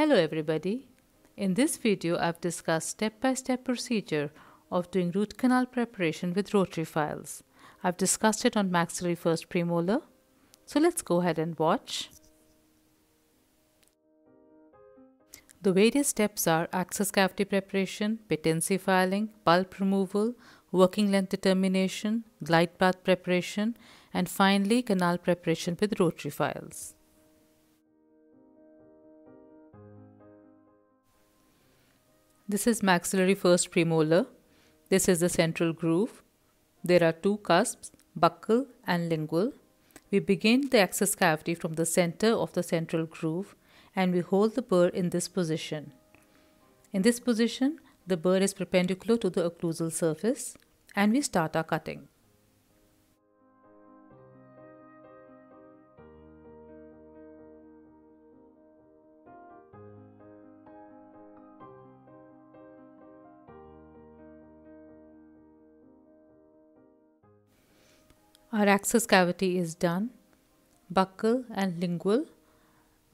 Hello everybody. In this video I've discussed step-by-step procedure of doing root canal preparation with rotary files. I've discussed it on maxillary first premolar. So let's go ahead and watch. The various steps are access cavity preparation, patency filing, pulp removal, working length determination, glide path preparation, and finally canal preparation with rotary files. This is maxillary first premolar. This is the central groove. There are two cusps, buccal and lingual. We begin the access cavity from the center of the central groove and we hold the burr in this position. In this position, the burr is perpendicular to the occlusal surface and we start our cutting. Our access cavity is done. Buccal and lingual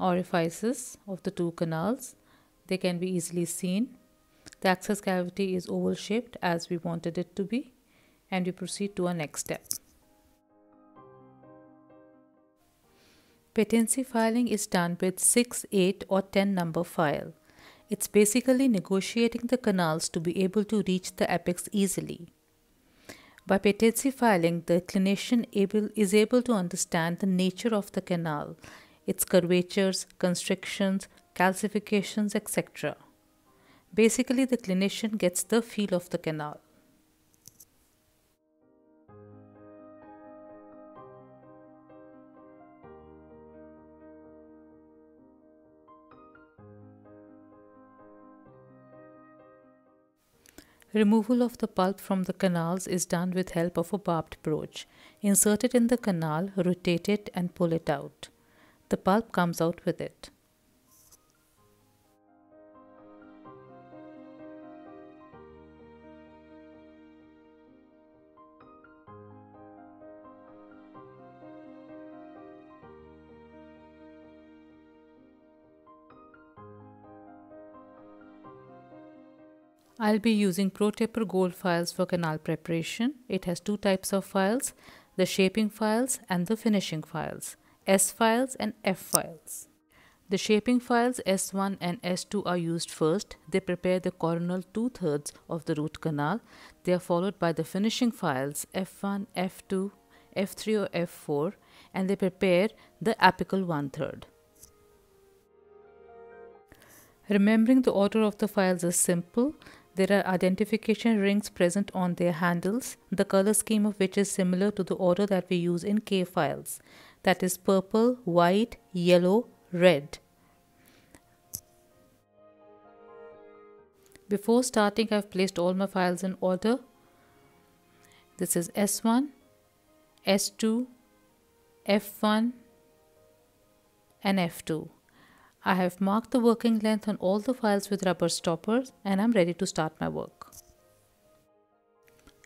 orifices of the two canals, they can be easily seen. The access cavity is oval shaped as we wanted it to be, and we proceed to our next step. Patency filing is done with 6, 8 or 10 number file. It's basically negotiating the canals to be able to reach the apex easily. By patency filing, the clinician is able to understand the nature of the canal, its curvatures, constrictions, calcifications, etc. Basically, the clinician gets the feel of the canal. Removal of the pulp from the canals is done with help of a barbed broach. Insert it in the canal, rotate it and pull it out. The pulp comes out with it. I'll be using ProTaper Gold files for canal preparation. It has two types of files, the shaping files and the finishing files, S files and F files. The shaping files S1 and S2 are used first. They prepare the coronal 2/3 of the root canal. They are followed by the finishing files F1, F2, F3 or F4, and they prepare the apical 1/3. Remembering the order of the files is simple. There are identification rings present on their handles, the color scheme of which is similar to the order that we use in K files. That is purple, white, yellow, red. Before starting, I've placed all my files in order. This is S1, S2, F1, and F2. I have marked the working length on all the files with rubber stoppers and I'm ready to start my work.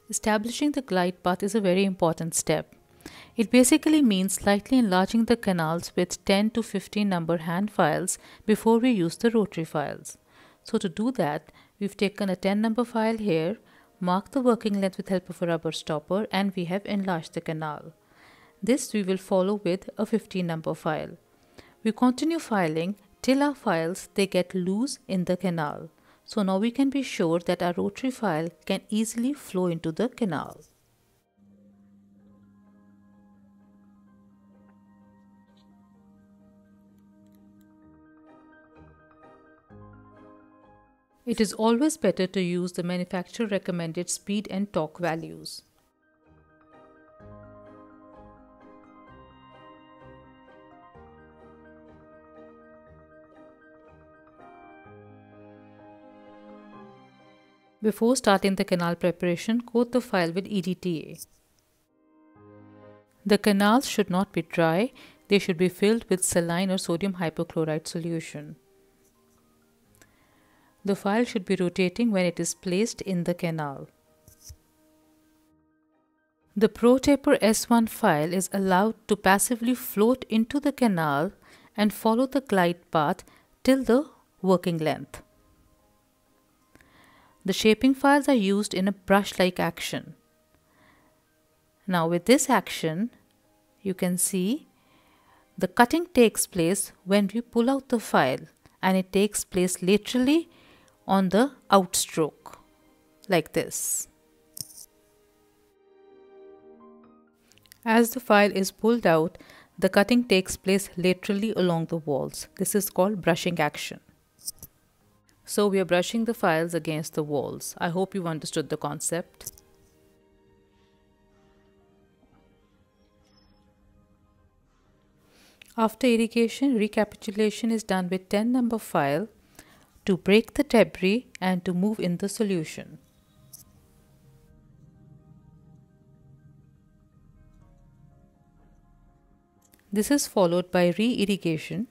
Establishing the glide path is a very important step. It basically means slightly enlarging the canals with 10 to 15 number hand files before we use the rotary files. So to do that, we've taken a 10 number file here, marked the working length with help of a rubber stopper, and we have enlarged the canal. This we will follow with a 15 number file. We continue filing till our files they get loose in the canal. So now we can be sure that our rotary file can easily flow into the canal. It is always better to use the manufacturer recommended speed and torque values. Before starting the canal preparation, coat the file with EDTA. The canals should not be dry, they should be filled with saline or sodium hypochlorite solution. The file should be rotating when it is placed in the canal. The ProTaper S1 file is allowed to passively float into the canal and follow the glide path till the working length. The shaping files are used in a brush-like action. Now with this action, you can see the cutting takes place when we pull out the file, and it takes place laterally on the outstroke, like this. As the file is pulled out, the cutting takes place laterally along the walls. This is called brushing action. So we are brushing the files against the walls. I hope you've understood the concept. After irrigation, recapitulation is done with 10 number file to break the debris and to move in the solution. This is followed by re-irrigation.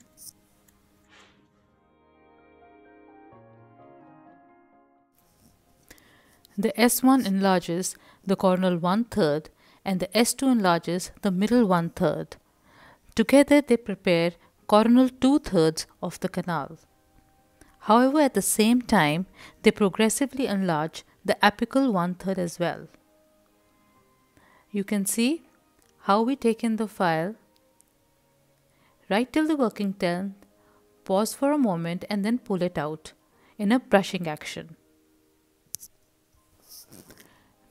The S1 enlarges the corner 1/3 and the S2 enlarges the middle 1/3. Together they prepare coronal 2/3 of the canal. However, at the same time, they progressively enlarge the apical 1/3 as well. You can see how we take in the file right till the working turn, pause for a moment and then pull it out in a brushing action.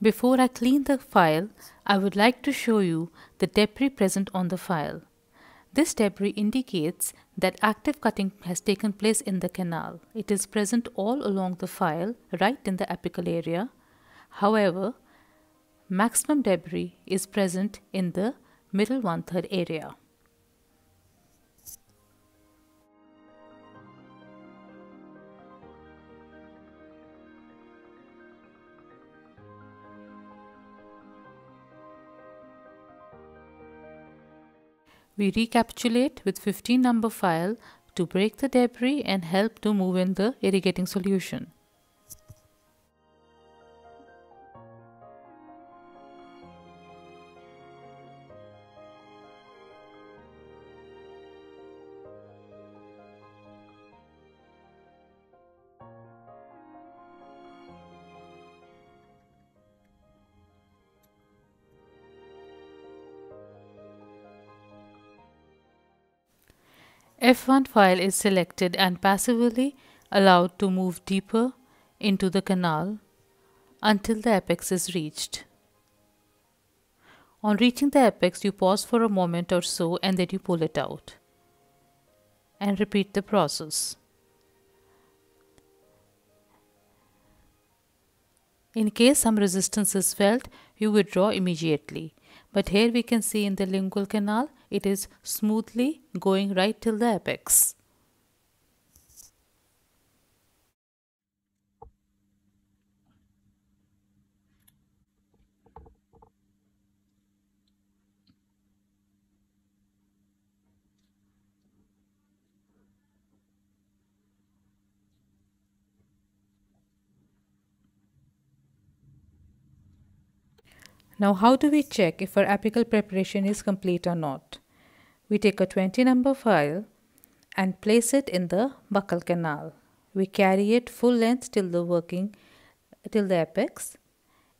Before I clean the file, I would like to show you the debris present on the file. This debris indicates that active cutting has taken place in the canal. It is present all along the file, right in the apical area. However, maximum debris is present in the middle 1/3 area. We recapitulate with 15 number file to break the debris and help to move in the irrigating solution. F1 file is selected and passively allowed to move deeper into the canal until the apex is reached. On reaching the apex, you pause for a moment or so and then you pull it out and repeat the process. In case some resistance is felt, you withdraw immediately. But here we can see in the lingual canal, it is smoothly going right till the apex. Now how do we check if our apical preparation is complete or not? We take a 20 number file and place it in the buccal canal. We carry it full length till the apex,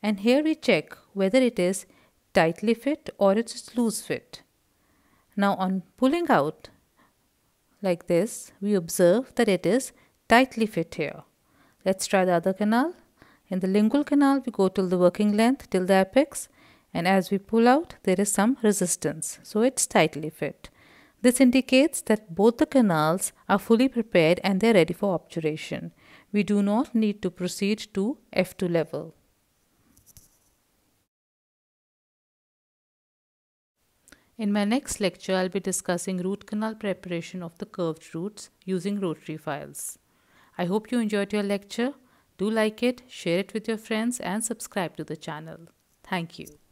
and here we check whether it is tightly fit or it is loose fit. Now on pulling out like this, we observe that it is tightly fit here. Let's try the other canal. In the lingual canal, we go till the working length, till the apex, and as we pull out, there is some resistance, so it's tightly fit. This indicates that both the canals are fully prepared and they're ready for obturation. We do not need to proceed to F2 level. In my next lecture, I'll be discussing root canal preparation of the curved roots using rotary files. I hope you enjoyed your lecture. Do like it, share it with your friends, and subscribe to the channel. Thank you.